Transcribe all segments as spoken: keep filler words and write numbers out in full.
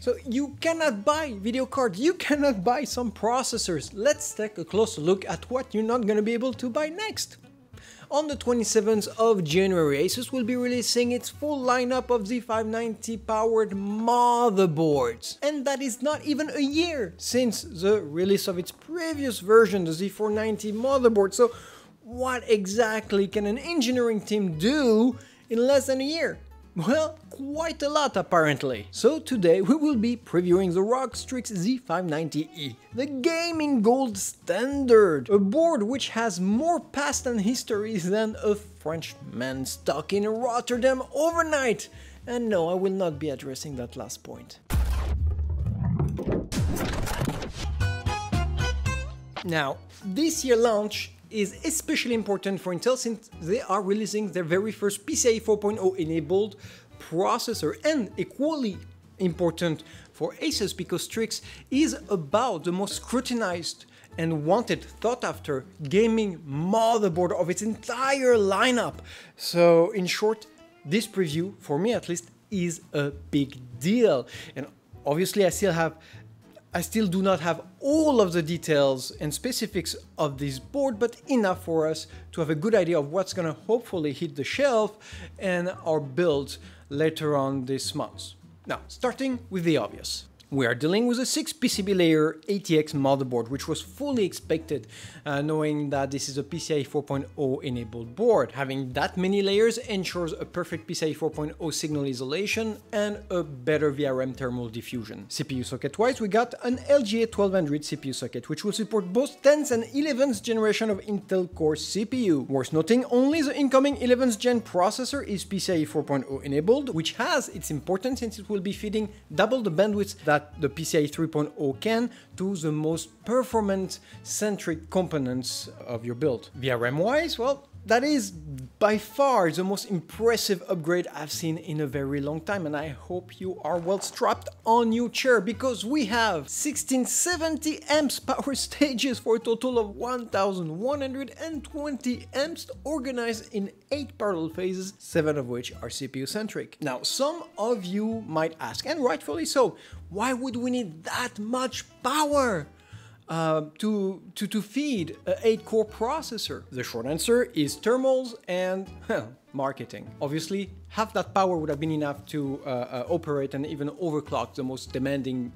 So you cannot buy video cards, you cannot buy some processors. Let's take a closer look at what you're not going to be able to buy next. On the twenty-seventh of January, ASUS will be releasing its full lineup of Z five ninety powered motherboards. And that is not even a year since the release of its previous version, the Z four ninety motherboard. So what exactly can an engineering team do in less than a year? Well, quite a lot apparently. So today we will be previewing the R O G Strix Z five ninety E, the gaming gold standard, a board which has more past and histories than a Frenchman stuck in Rotterdam overnight. And no, I will not be addressing that last point. Now, this year's launch is especially important for Intel since they are releasing their very first P C I E four point oh enabled processor, and equally important for ASUS because Strix is about the most scrutinized and wanted, thought after gaming motherboard of its entire lineup. So in short, this preview, for me at least, is a big deal. And obviously I still have I still do not have all of the details and specifics of this board, but enough for us to have a good idea of what's gonna hopefully hit the shelf and our builds later on this month. Now, starting with the obvious. We are dealing with a six P C B layer A T X motherboard, which was fully expected, uh, knowing that this is a P C I E four point oh enabled board. Having that many layers ensures a perfect P C I E four point oh signal isolation and a better V R M thermal diffusion. C P U socket-wise, we got an L G A twelve hundred C P U socket, which will support both tenth and eleventh generation of Intel Core C P U. Worth noting, only the incoming eleventh gen processor is P C I E four point oh enabled, which has its importance since it will be feeding double the bandwidth that the P C I E three point oh can to the most performance-centric components of your build. V R M-wise, well, that is by far the most impressive upgrade I've seen in a very long time, and I hope you are well strapped on your chair because we have sixteen seventy amps power stages for a total of one thousand one hundred twenty amps organized in eight parallel phases, seven of which are C P U centric. Now, some of you might ask, and rightfully so, why would we need that much power? Uh, to, to, to feed an eight core processor? The short answer is thermals and, well, marketing. Obviously, half that power would have been enough to uh, uh, operate and even overclock the most demanding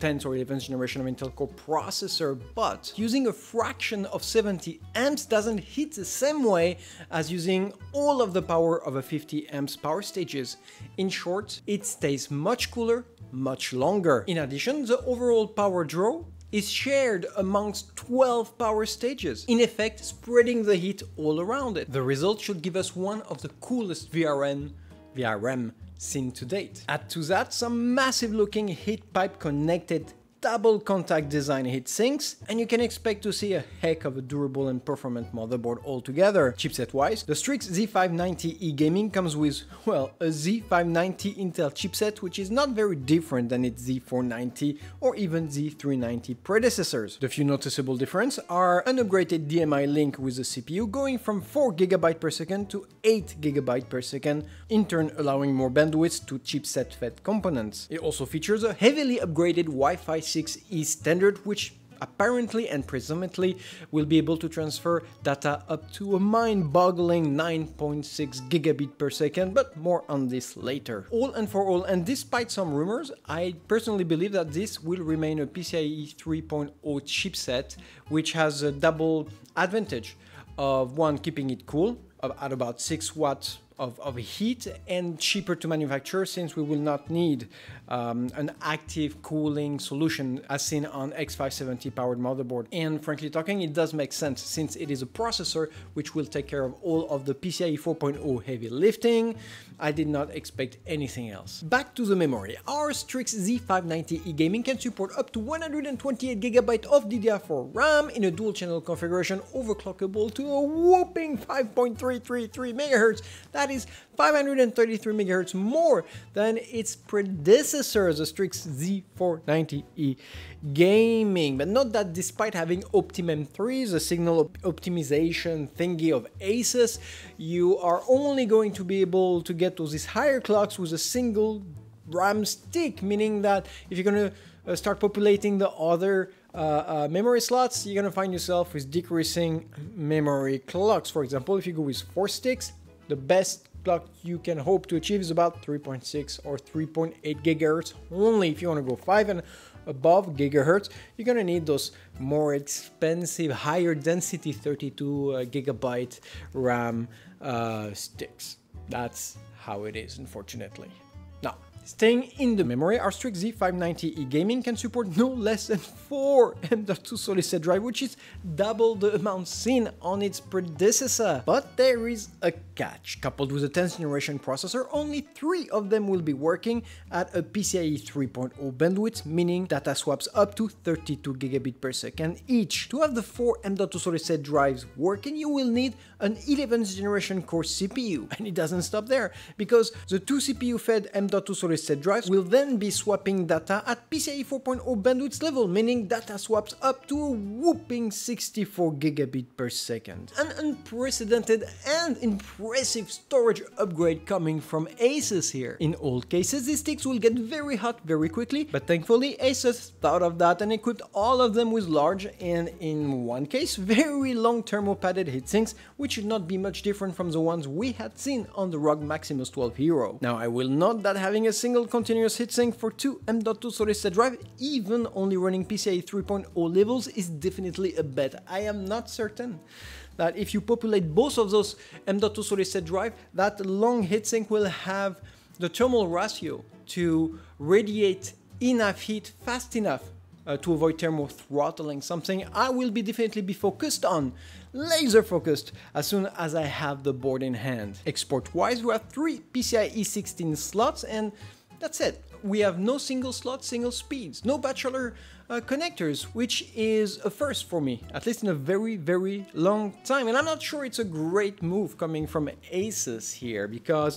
tenth or eleventh generation of Intel Core processor, but using a fraction of seventy amps doesn't hit the same way as using all of the power of a fifty amps power stages. In short, it stays much cooler, much longer. In addition, the overall power draw is shared amongst twelve power stages, in effect spreading the heat all around it. The result should give us one of the coolest V R M, V R M seen to date. Add to that some massive looking heat pipe connected double contact design heat sinks, and you can expect to see a heck of a durable and performant motherboard altogether. Chipset wise, the Strix Z five ninety E Gaming comes with, well, a Z five ninety Intel chipset, which is not very different than its Z four ninety or even Z three ninety predecessors. The few noticeable differences are an upgraded D M I link with the C P U going from four gigabytes per second to eight gigabytes per second, in turn allowing more bandwidth to chipset fed components. It also features a heavily upgraded Wi-Fi E standard, which apparently and presumably will be able to transfer data up to a mind-boggling nine point six gigabit per second, but more on this later. All and for all, and despite some rumors, I personally believe that this will remain a P C I E three point oh chipset, which has a double advantage of one, keeping it cool at about six watts Of, of heat, and cheaper to manufacture since we will not need um, an active cooling solution as seen on X five seventy powered motherboard. And frankly talking, it does make sense since it is a processor which will take care of all of the P C I E four point oh heavy lifting. I did not expect anything else. Back to the memory. Our Strix Z five ninety E Gaming can support up to one hundred twenty-eight gigabytes of D D R four RAM in a dual channel configuration, overclockable to a whopping five point three three three megahertz. That is five hundred thirty-three megahertz more than its predecessor, the Strix Z four ninety E Gaming. But note that despite having Optimum three, the signal op optimization thingy of ASUS, you are only going to be able to get to these higher clocks with a single RAM stick, meaning that if you're going to uh, start populating the other Uh, uh, memory slots, you're gonna find yourself with decreasing memory clocks. For example, if you go with four sticks, the best clock you can hope to achieve is about three point six or three point eight gigahertz only. If you want to go five and above gigahertz, you're gonna need those more expensive, higher density thirty-two gigabyte RAM uh, sticks. That's how it is, unfortunately. Now, staying in the memory, our Strix Z five ninety E Gaming can support no less than four M dot two solid-state drive, which is double the amount seen on its predecessor. But there is a catch. Coupled with a tenth generation processor, only three of them will be working at a PCIe three point oh bandwidth, meaning data swaps up to thirty-two gigabit per second each. To have the four M dot two solid-state drives working, you will need an eleventh generation core C P U. And it doesn't stop there, because the two C P U-fed M dot two solid state drives will then be swapping data at PCIe four point oh bandwidth level, meaning data swaps up to a whopping sixty-four gigabit per second. An unprecedented and impressive storage upgrade coming from ASUS here. In all cases, these sticks will get very hot very quickly, but thankfully ASUS thought of that and equipped all of them with large and, in one case, very long thermopadded heatsinks, which should not be much different from the ones we had seen on the R O G Maximus twelve Hero. Now, I will note that having a single continuous heatsink for two M dot two solid-state drive, even only running PCIe three point oh levels, is definitely a bet. I am not certain that if you populate both of those M dot two solid-state drive, that long heatsink will have the thermal ratio to radiate enough heat fast enough uh, to avoid thermal throttling, something I will be definitely be focused on, laser focused, as soon as I have the board in hand. Export wise, we have three PCIe sixteen slots, and that's it. We have no single slot, single speeds, no bachelor uh, connectors, which is a first for me, at least in a very, very long time. And I'm not sure it's a great move coming from ASUS here, because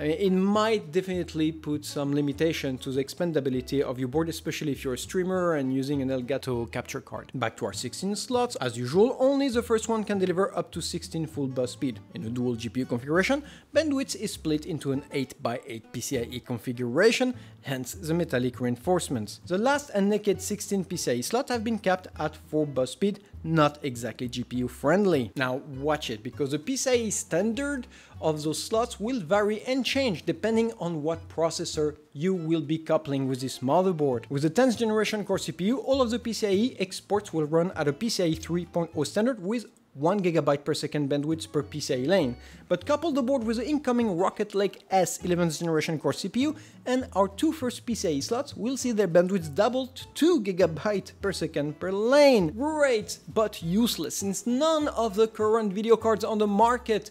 uh, it might definitely put some limitation to the expandability of your board, especially if you're a streamer and using an Elgato capture card. Back to our sixteen slots, as usual, only the first one can deliver up to sixteen full bus speed. In a dual G P U configuration, bandwidth is split into an eight by eight PCIe configuration, hence the metallic reinforcements. The last and naked sixteen PCIe slots have been capped at four bus speed, not exactly G P U friendly. Now watch it, because the PCIe standard of those slots will vary and change depending on what processor you will be coupling with this motherboard. With the tenth generation core C P U, all of the PCIe exports will run at a PCIe three point oh standard with one gigabyte per second bandwidth per PCIe lane, but couple the board with the incoming Rocket Lake S eleventh generation core C P U, and our two first PCIe slots will see their bandwidth doubled to two gigabyte per second per lane. Great, but useless, since none of the current video cards on the market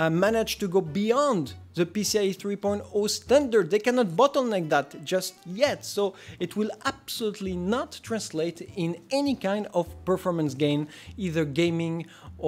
uh, manage to go beyond the PCIe three point oh standard. They cannot bottleneck that just yet, so it will absolutely not translate in any kind of performance gain, either gaming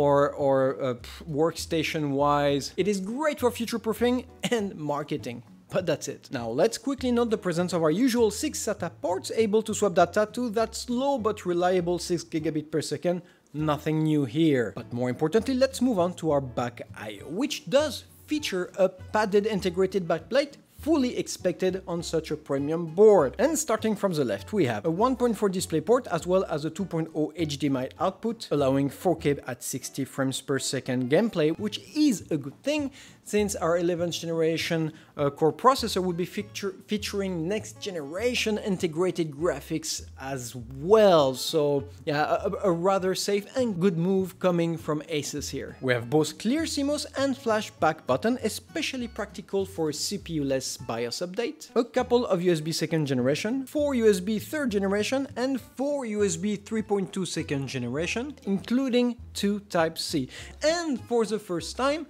or, or uh, workstation-wise. It is great for future-proofing and marketing, but that's it. Now let's quickly note the presence of our usual six SATA ports able to swap data to that slow but reliable six gigabit per second. Nothing new here. But more importantly, let's move on to our back I O, which does feature a padded integrated backplate fully expected on such a premium board. And starting from the left, we have a one point four display port as well as a two point oh H D M I output, allowing four K at sixty frames per second gameplay, which is a good thing, since our eleventh generation uh, core processor will be feature featuring next generation integrated graphics as well. So yeah, a, a rather safe and good move coming from ASUS here. We have both clear C MOS and flash back button, especially practical for a C P U-less BIOS update, a couple of U S B second generation, four U S B third generation, and four U S B three point two second generation, including two Type C. And for the first time,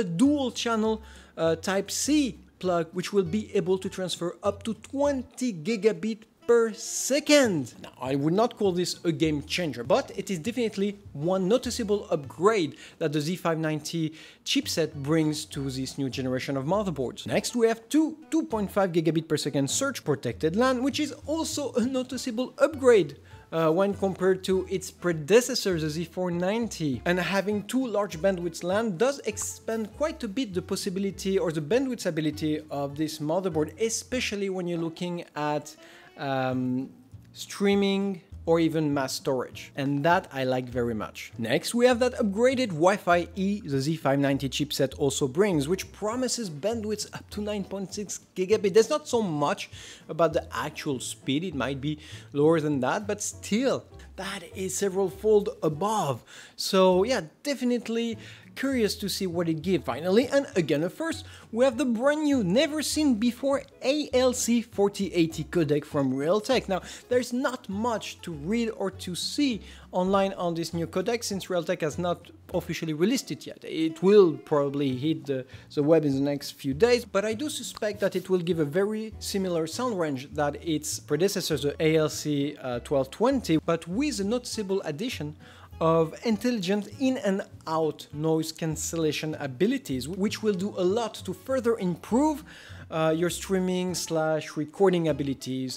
a dual channel uh, Type C plug, which will be able to transfer up to twenty gigabit per second. Now, I would not call this a game changer, but it is definitely one noticeable upgrade that the Z five ninety chipset brings to this new generation of motherboards. Next, we have two two point five gigabit per second surge protected LAN, which is also a noticeable upgrade Uh, when compared to its predecessor, the Z four ninety. And having two large bandwidth LAN does expand quite a bit the possibility or the bandwidth ability of this motherboard, especially when you're looking at um, streaming or even mass storage. And that I like very much. Next, we have that upgraded Wi-Fi E the Z five ninety chipset also brings, which promises bandwidths up to nine point six gigabit. There's not so much about the actual speed, it might be lower than that, but still, that is several fold above. So yeah, definitely curious to see what it gives. Finally, and again a first, we have the brand new, never seen before A L C forty eighty codec from Realtek. Now, there's not much to read or to see online on this new codec since Realtek has not officially released it yet. It will probably hit the, the web in the next few days, but I do suspect that it will give a very similar sound range that its predecessor, the A L C twelve twenty, but with a noticeable addition of intelligent in and out noise cancellation abilities, which will do a lot to further improve uh, your streaming slash recording abilities.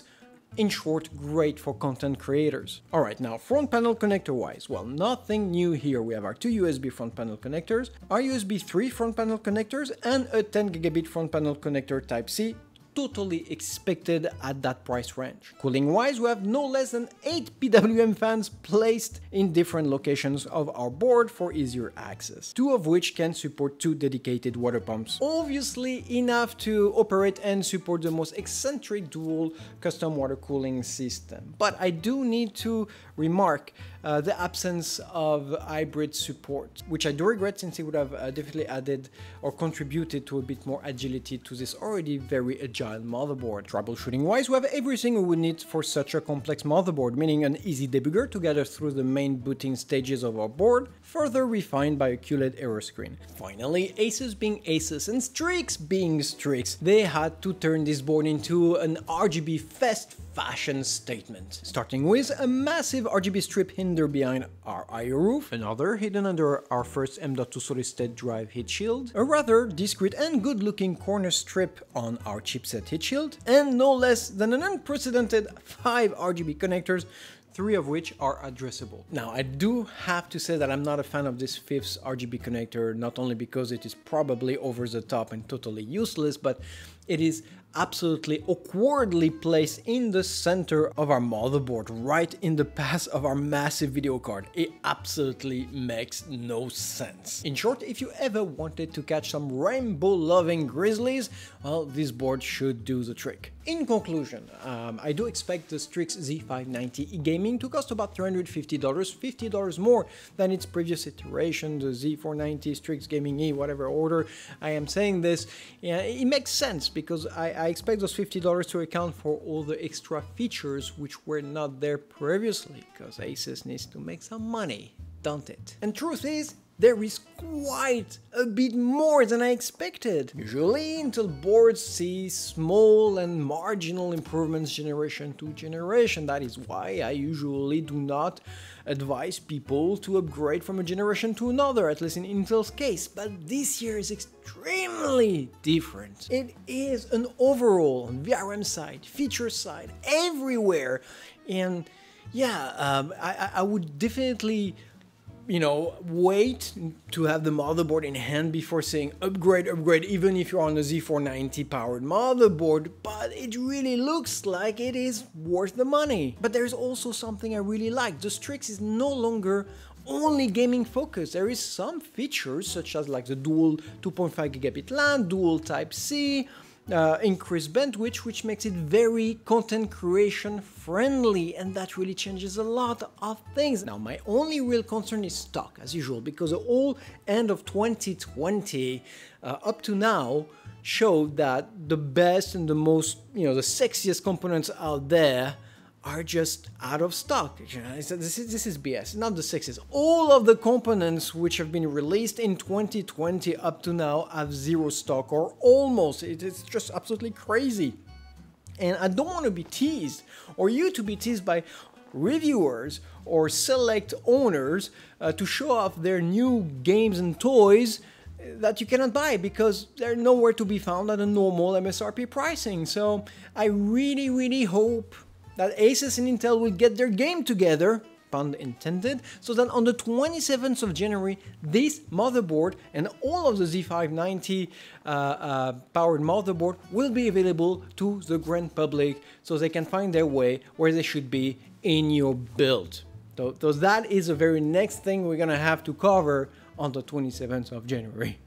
In short, great for content creators. All right, now front panel connector wise, well, nothing new here. We have our two U S B front panel connectors, our U S B three front panel connectors, and a ten gigabit front panel connector Type C. Totally expected at that price range. Cooling wise, we have no less than eight P W M fans placed in different locations of our board for easier access, two of which can support two dedicated water pumps. Obviously enough to operate and support the most eccentric dual custom water cooling system. But I do need to remark uh, the absence of hybrid support, which I do regret since it would have uh, definitely added or contributed to a bit more agility to this already very agile motherboard. Troubleshooting wise, we have everything we would need for such a complex motherboard, meaning an easy debugger to gather through the main booting stages of our board, further refined by a Q L E D error screen. Finally, ASUS being ASUS and Strix being Strix, they had to turn this board into an R G B fest fashion statement, starting with a massive R G B strip hinder behind our I O roof, another hidden under our first M dot two solid state drive heat shield, a rather discreet and good looking corner strip on our chipset heat shield, and no less than an unprecedented five R G B connectors, three of which are addressable. Now, I do have to say that I'm not a fan of this fifth R G B connector, not only because it is probably over the top and totally useless, but it is absolutely awkwardly placed in the center of our motherboard, right in the path of our massive video card. It absolutely makes no sense. In short, if you ever wanted to catch some rainbow-loving grizzlies, well, this board should do the trick. In conclusion, um, I do expect the Strix Z five ninety gaming to cost about three hundred fifty dollars, fifty dollars more than its previous iteration, the Z four ninety, Strix Gaming E, whatever order I am saying this. Yeah, it makes sense because I, I expect those fifty dollars to account for all the extra features which were not there previously, because ASUS needs to make some money, don't it? And truth is, there is quite a bit more than I expected. Usually, Intel boards see small and marginal improvements generation to generation. That is why I usually do not advise people to upgrade from a generation to another, at least in Intel's case. But this year is extremely different. It is an overall V R M side, feature side, everywhere. And yeah, um, I, I would definitely, you know, wait to have the motherboard in hand before saying upgrade, upgrade, even if you're on a Z four ninety powered motherboard, but it really looks like it is worth the money. But there's also something I really like. The Strix is no longer only gaming focused. There is some features such as like the dual two point five gigabit LAN, dual Type C, Uh, increased bandwidth, which makes it very content creation friendly, and that really changes a lot of things. Now, my only real concern is stock, as usual, because the whole end of twenty twenty uh, up to now showed that the best and the most, you know, the sexiest components out there are just out of stock. This is, this is B S, not the sexiest. All of the components which have been released in twenty twenty up to now have zero stock or almost. It's just absolutely crazy. and I don't want to be teased or you to be teased by reviewers or select owners uh, to show off their new games and toys that you cannot buy because they're nowhere to be found at a normal M S R P pricing. So I really, really hope that ASUS and Intel will get their game together, pun intended, so that on the twenty-seventh of January, this motherboard and all of the Z five ninety uh, uh, powered motherboard will be available to the grand public so they can find their way where they should be in your build. So, so that is the very next thing we're gonna have to cover on the twenty-seventh of January.